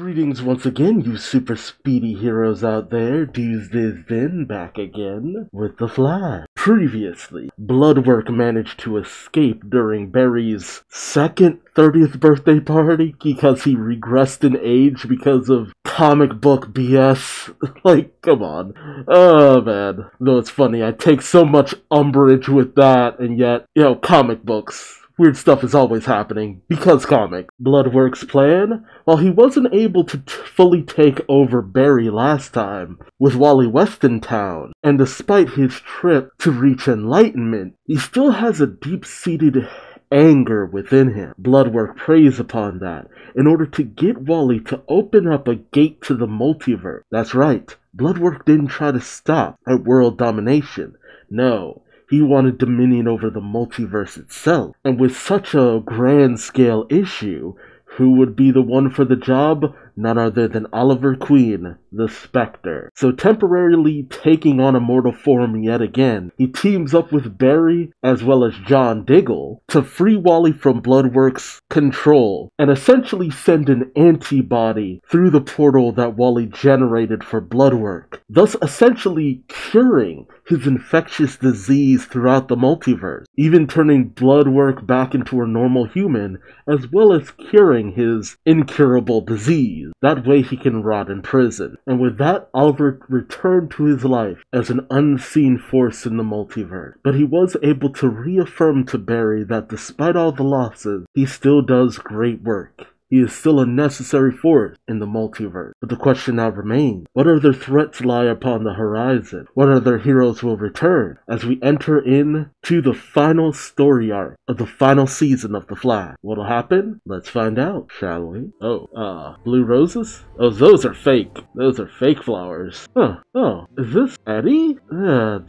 Greetings once again, you super speedy heroes out there. Duuz Diz Din back again with The Flash. Previously, Bloodwork managed to escape during Barry's second 30th birthday party because he regressed in age because of comic book BS. Like, come on. Oh, man. Though it's funny, I take so much umbrage with that, and yet, you know, comic books. Weird stuff is always happening, because comic. Bloodwork's plan? While he wasn't able to fully take over Barry last time, with Wally West in town, and despite his trip to reach enlightenment, he still has a deep-seated anger within him. Bloodwork preys upon that, in order to get Wally to open up a gate to the multiverse. That's right, Bloodwork didn't try to stop at world domination. No. He wanted dominion over the multiverse itself. And with such a grand scale issue, who would be the one for the job? None other than Oliver Queen, the Spectre. So temporarily taking on a mortal form yet again, he teams up with Barry as well as John Diggle to free Wally from Bloodwork's control and essentially send an antibody through the portal that Wally generated for Bloodwork, thus essentially curing his infectious disease throughout the multiverse, even turning Bloodwork back into a normal human as well as curing his incurable disease. That way he can rot in prison. And with that, Oliver returned to his life as an unseen force in the multiverse. But he was able to reaffirm to Barry that despite all the losses, he still does great work. He is still a necessary force in the multiverse. But the question now remains, what other threats lie upon the horizon? What other heroes will return as we enter into the final story arc of the final season of The Flash? What'll happen? Let's find out, shall we? Oh, blue roses? Oh, those are fake. Those are fake flowers. Huh. Oh, is this Eddie?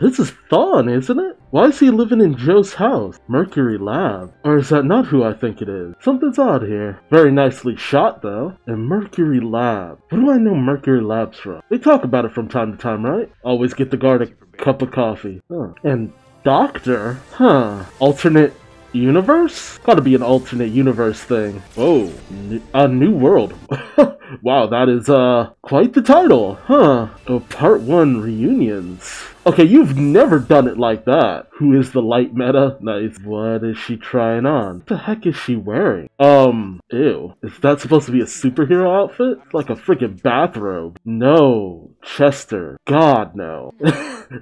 This is Thawne, isn't it? Why is he living in Joe's house? Mercury Lab? Or is that not who I think it is? Something's odd here. Very nicely shot, though. And Mercury Lab. What do I know Mercury Lab's from? They talk about it from time to time, right? Always get the guard a cup of coffee. Huh. And Doctor? Huh. Alternate universe? Gotta be an alternate universe thing. Whoa. A new world. Wow, that is, quite the title. Huh. Oh, Part 1 Reunions. Okay, you've never done it like that. Who is the light meta? Nice. What is she trying on? What the heck is she wearing? Ew. Is that supposed to be a superhero outfit? It's like a freaking bathrobe. No, Chester. God, no.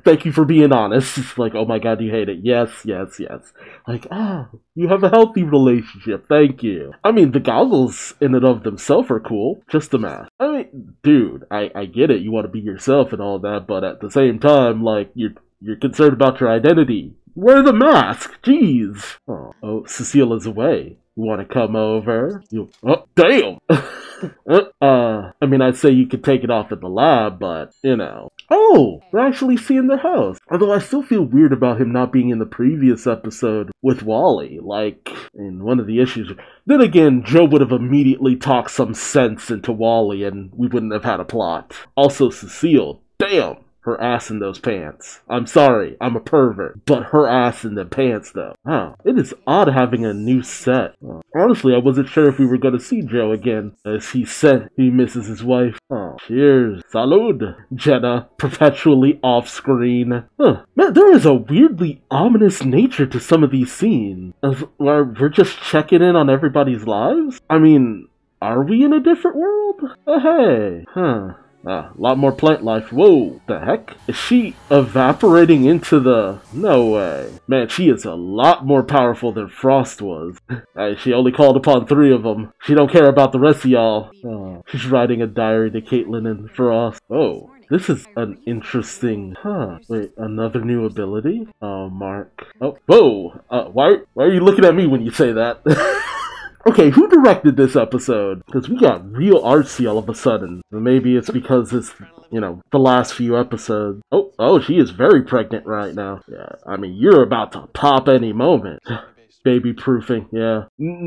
Thank you for being honest. It's like, oh my god, you hate it. Yes, yes, yes. Like, ah, you have a healthy relationship. Thank you. I mean, the goggles in and of themselves are cool. Just the mask. I mean, dude, I get it. You want to be yourself and all that, but at the same time, like, you're concerned about your identity. Wear the mask! Jeez! Oh, oh, Cecile is away. You want to come over? You, oh, damn! I mean, I'd say you could take it off at the lab, but, you know. Oh, we're actually seeing the house. Although I still feel weird about him not being in the previous episode with Wally. Like, in one of the issues. Then again, Joe would have immediately talked some sense into Wally, and we wouldn't have had a plot. Also, Cecile. Damn! Her ass in those pants. I'm sorry, I'm a pervert. But her ass in the pants, though. Wow, it is odd having a new set. Oh. Honestly, I wasn't sure if we were going to see Joe again, as he said he misses his wife. Oh. Cheers. Salud, Jenna. Perpetually off-screen. Huh. Man, there is a weirdly ominous nature to some of these scenes. Where we're just checking in on everybody's lives? I mean, are we in a different world? Oh, hey. Huh. Ah, a lot more plant life. Whoa, the heck? Is she evaporating into the... No way. Man, she is a lot more powerful than Frost was. Hey, she only called upon 3 of them. She don't care about the rest of y'all. Oh, she's writing a diary to Caitlyn and Frost. Oh, this is an interesting... Huh. Wait, another new ability? Oh, Mark. Oh, whoa! Why are you looking at me when you say that? Okay, who directed this episode? Because we got real artsy all of a sudden. Maybe it's because it's, you know, the last few episodes. Oh, oh, she is very pregnant right now. Yeah, I mean, you're about to pop any moment. Baby proofing, yeah.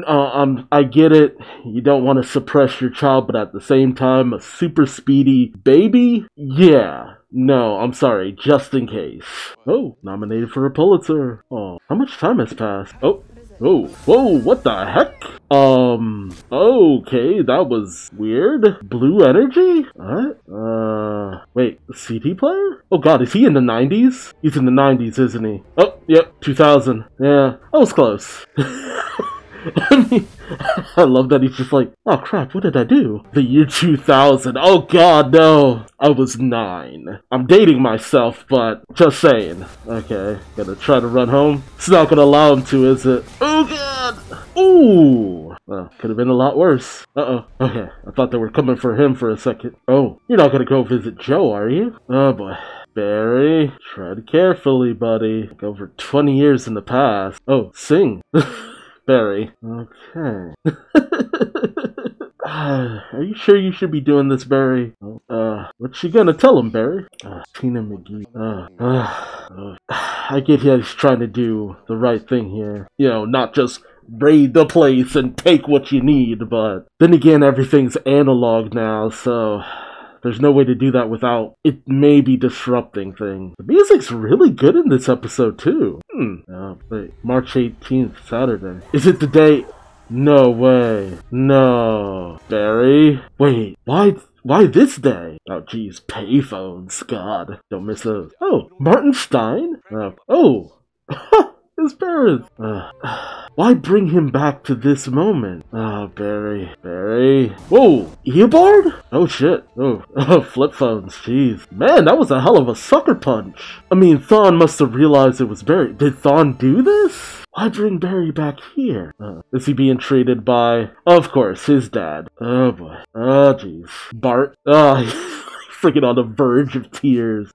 I get it. You don't want to suppress your child, but at the same time, a super speedy baby? Yeah. No, I'm sorry, just in case. Oh, nominated for a Pulitzer. Oh, how much time has passed? Oh. Oh, whoa, what the heck? Okay, that was weird. Blue energy? What? Wait, CD player? Oh god, is he in the 90s? He's in the 90s, isn't he? Oh, yep, 2000. Yeah, I was close. I mean, I love that he's just like, oh crap, what did I do? The year 2000. Oh god, no. I was 9. I'm dating myself, but just saying. Okay, gonna try to run home. It's not gonna allow him to, is it? Oh god. Ooh. Well, could have been a lot worse. Uh-oh. Okay, I thought they were coming for him for a second. Oh, you're not gonna go visit Joe, are you? Oh boy. Barry, tread carefully, buddy. Like over 20 years in the past. Oh, sing. Barry. Okay. Are you sure you should be doing this, Barry? What you gonna tell him, Barry? Tina McGee. I get he's trying to do the right thing here. You know, not just raid the place and take what you need, but then again, everything's analog now, so there's no way to do that without it maybe disrupting things. The music's really good in this episode, too. Wait, March 18th, Saturday. Is it the day? No way. No. Barry? Wait, why this day? Oh, geez, payphones. God. Don't miss those. Oh, Martin Stein? Oh. His parents. Why bring him back to this moment? Oh, Barry. Barry. Whoa! Eobard? Oh, shit. Oh, flip phones. Jeez. Man, that was a hell of a sucker punch. I mean, Thawne must have realized it was Barry. Did Thawne do this? Why bring Barry back here? Is he being treated by, of course, his dad? Oh, boy. Oh, jeez. Bart. Oh, freaking on the verge of tears.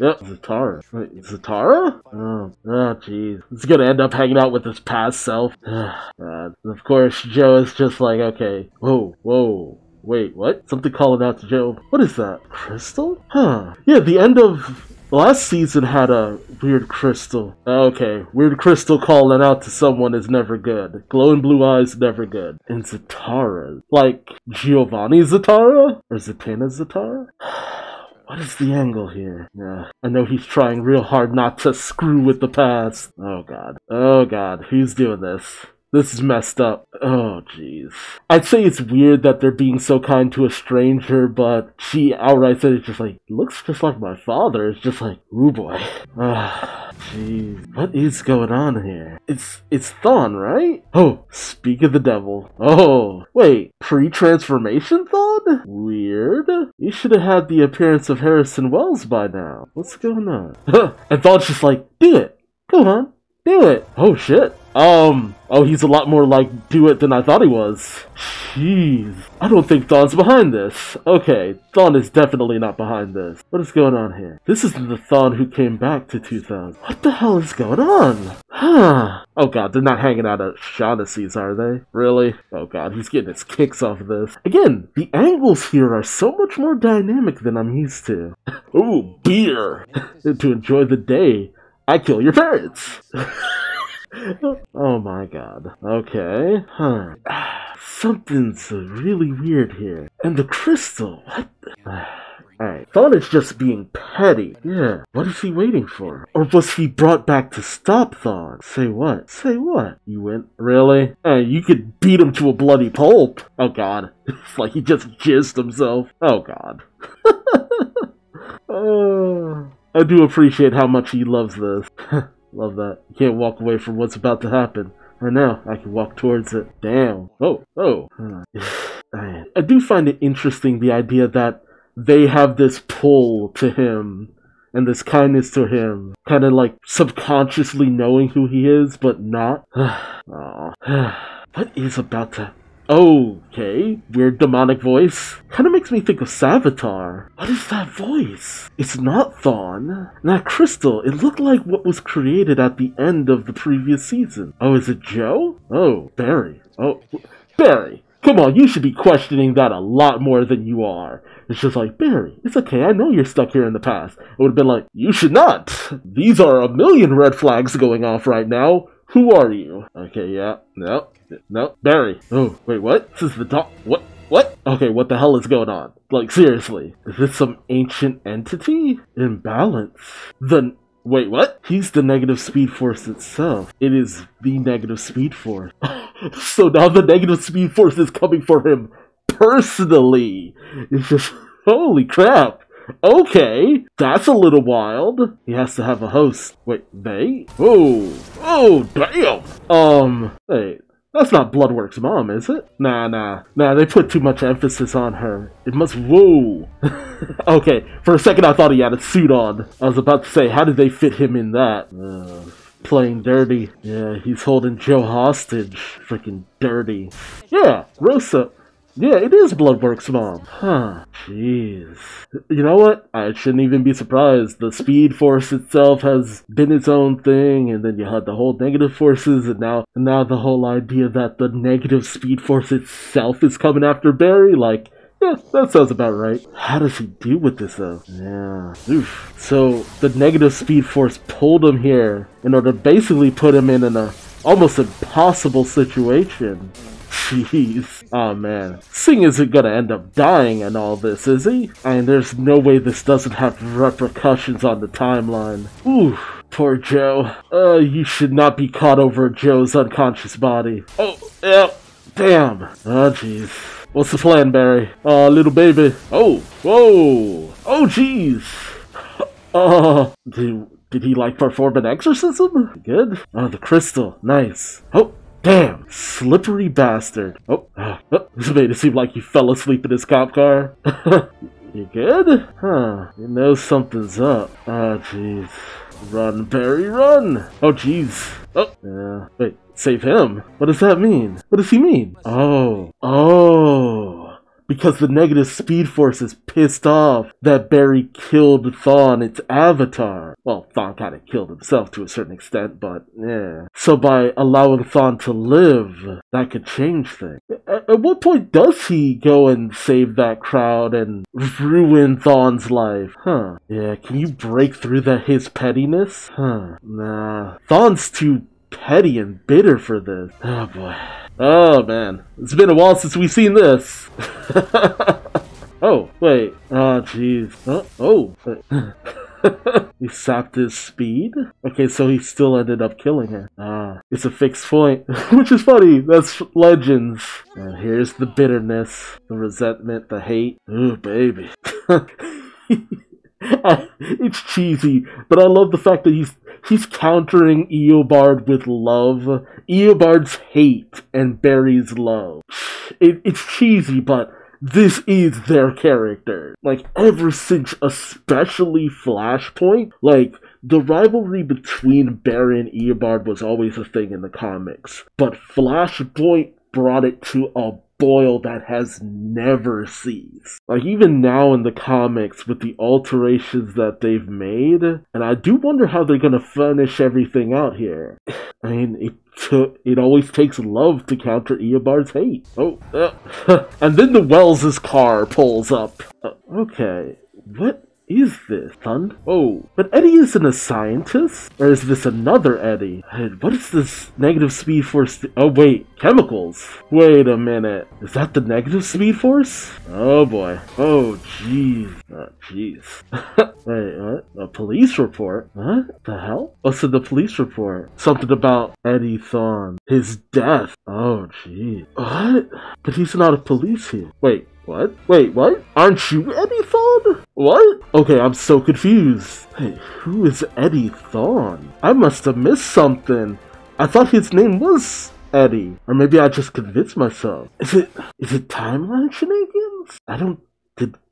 Yep, Zatara. Wait, Zatara? Oh, jeez. He's gonna end up hanging out with his past self. And of course, Joe is just like, okay, whoa. Wait, what? Something calling out to Joe. What is that? Crystal? Huh. Yeah, the end of last season had a weird crystal. Okay, weird crystal calling out to someone is never good. Glowing blue eyes, never good. And Zatara. Like, Giovanni Zatara? Or Zatanna Zatara? What is the angle here? Yeah, I know he's trying real hard not to screw with the past. Oh god. Oh god, who's doing this? This is messed up. Oh, jeez. I'd say it's weird that they're being so kind to a stranger, but she outright said it's just like, looks just like my father. It's just like, ooh boy. Jeez. What is going on here? It's Thawne, right? Oh, speak of the devil. Oh, wait. Pre-transformation Thawne? Weird. You should have had the appearance of Harrison Wells by now. What's going on? And Thawne's just like, do it. Come on. Do it. Oh, shit. Oh, he's a lot more like do it than I thought he was. Jeez. I don't think Thawne's behind this. Okay, Thawne is definitely not behind this. What is going on here? This isn't the Thawne who came back to 2000. What the hell is going on? Huh. Oh god, they're not hanging out at Shaughnessy's, are they? Really? Oh god, he's getting his kicks off of this. Again, the angles here are so much more dynamic than I'm used to. Ooh, beer. To enjoy the day, I kill your parents. Oh my god. Okay. Huh. Something's really weird here. And the crystal. What the? Alright. Thawne is just being petty. Yeah. What is he waiting for? Or was he brought back to stop Thawne? Say what? Say what? You went? Really? Hey, you could beat him to a bloody pulp. Oh god. It's like he just jizzed himself. Oh god. I do appreciate how much he loves this. Love that. You can't walk away from what's about to happen. Right now, I can walk towards it. Damn. Oh. I do find it interesting, the idea that they have this pull to him and this kindness to him. Kind of like subconsciously knowing who he is, but not. What is about to... Okay, weird demonic voice. Kind of makes me think of Savitar. What is that voice? It's not Thawne. Not crystal. It looked like what was created at the end of the previous season. Oh, is it Joe? Oh, Barry. Oh, Barry. Come on, you should be questioning that a lot more than you are. It's just like, Barry, it's okay, I know you're stuck here in the past. It would have been like, you should not. These are a million red flags going off right now. Who are you? Okay, yeah. No. Barry. Oh, wait, what? This is the dog. What? Okay, what the hell is going on? Like, seriously. Is this some ancient entity? Imbalance. The Wait, what? He's the negative speed force itself. It is the negative speed force. So now the negative speed force is coming for him personally. It's just, holy crap. Okay, that's a little wild. He has to have a host. Wait, they? Oh, oh, damn. Wait, that's not Bloodwork's mom, is it? Nah, they put too much emphasis on her. It must, whoa. Okay, for a second I thought he had a suit on. I was about to say, how did they fit him in that? Playing dirty. Yeah, he's holding Joe hostage. Freaking dirty. Yeah, Rosa. Yeah, it is Bloodwork's mom. Huh. Jeez. You know what? I shouldn't even be surprised. The Speed Force itself has been its own thing, and then you had the whole negative forces, and now the whole idea that the negative Speed Force itself is coming after Barry, like, yeah, that sounds about right. How does he deal with this, though? Yeah. Oof. So, the negative Speed Force pulled him here in order to basically put him in an almost impossible situation. Jeez. Oh man. Singh isn't gonna end up dying in all this, is he? I mean, there's no way this doesn't have repercussions on the timeline. Ooh, poor Joe. You should not be caught over Joe's unconscious body. Oh, yeah. Damn. Oh, jeez. What's the plan, Barry? Oh, little baby. Oh, whoa. Oh, jeez. Oh, did he, like, perform an exorcism? Good. Oh, the crystal. Nice. Oh. Damn, slippery bastard. Oh, this made it seem like you fell asleep in his cop car. You good? Huh, you know something's up. Oh, jeez. Run, Barry, run! Oh, jeez. Oh, yeah. Wait, save him? What does that mean? What does he mean? Oh. Because the negative speed force is pissed off that Barry killed Thawne, its avatar. Well, Thawne kind of killed himself to a certain extent, but yeah. So by allowing Thawne to live, that could change things. At what point does he go and save that crowd and ruin Thawne's life? Huh. Yeah, can you break through his pettiness? Huh. Nah. Thawne's too petty and bitter for this. Oh boy. Oh man, it's been a while since we've seen this. Oh wait, oh jeez. Oh. He sapped his speed? Okay, so he still ended up killing her. Ah, it's a fixed point. Which is funny, that's Legends. And here's the bitterness, the resentment, the hate. Ooh, baby. It's cheesy, but I love the fact that he's countering Eobard with love. Eobard's hate and Barry's love. It's cheesy, but this is their character. Like, ever since, especially Flashpoint, like, the rivalry between Barry and Eobard was always a thing in the comics. But Flashpoint brought it to a boil that has never ceased. Like, even now in the comics with the alterations that they've made, and I do wonder how they're gonna finish everything out here. I mean, it always takes love to counter Eobard's hate. And then the Wells' car pulls up. Okay, what is this, son? Oh, but Eddie isn't a scientist? Or is this another Eddie? What is this negative speed force? Oh, wait, chemicals. Wait a minute. Is that the negative speed force? Oh, boy. Oh, jeez. Oh, jeez. Wait, what? A police report? Huh? The hell? What's in the police report? Something about Eddie Thawne. His death. Oh, jeez. What? But he's not a police here. Wait. What? Wait, what? Aren't you Eddie Thawne? What? Okay, I'm so confused. Hey, who is Eddie Thawne? I must have missed something. I thought his name was Eddie. Or maybe I just convinced myself. Is it timeline shenanigans? I don't...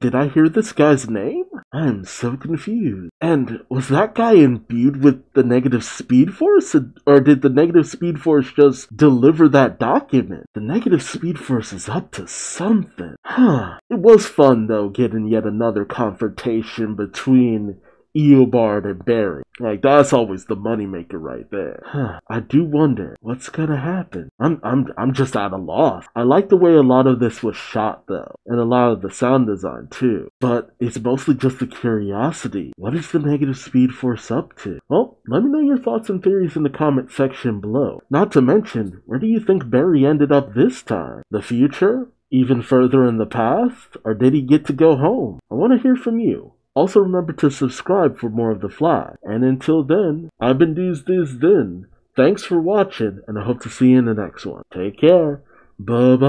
Did I hear this guy's name? I'm so confused. And was that guy imbued with the negative speed force? Or did the negative speed force just deliver that document? The negative speed force is up to something. Huh. It was fun though, getting yet another confrontation between Eobard and Barry. Like, that's always the moneymaker right there. Huh. I do wonder what's gonna happen. I'm just at a loss. I like the way a lot of this was shot though, and a lot of the sound design too. But it's mostly just the curiosity. What is the negative speed force up to? Well, let me know your thoughts and theories in the comment section below. Not to mention, where do you think Barry ended up this time? The future? Even further in the past? Or did he get to go home? I want to hear from you. Also remember to subscribe for more of The Flash. And until then, I've been Duuz Diz Din. Thanks for watching, and I hope to see you in the next one. Take care. Bye-bye.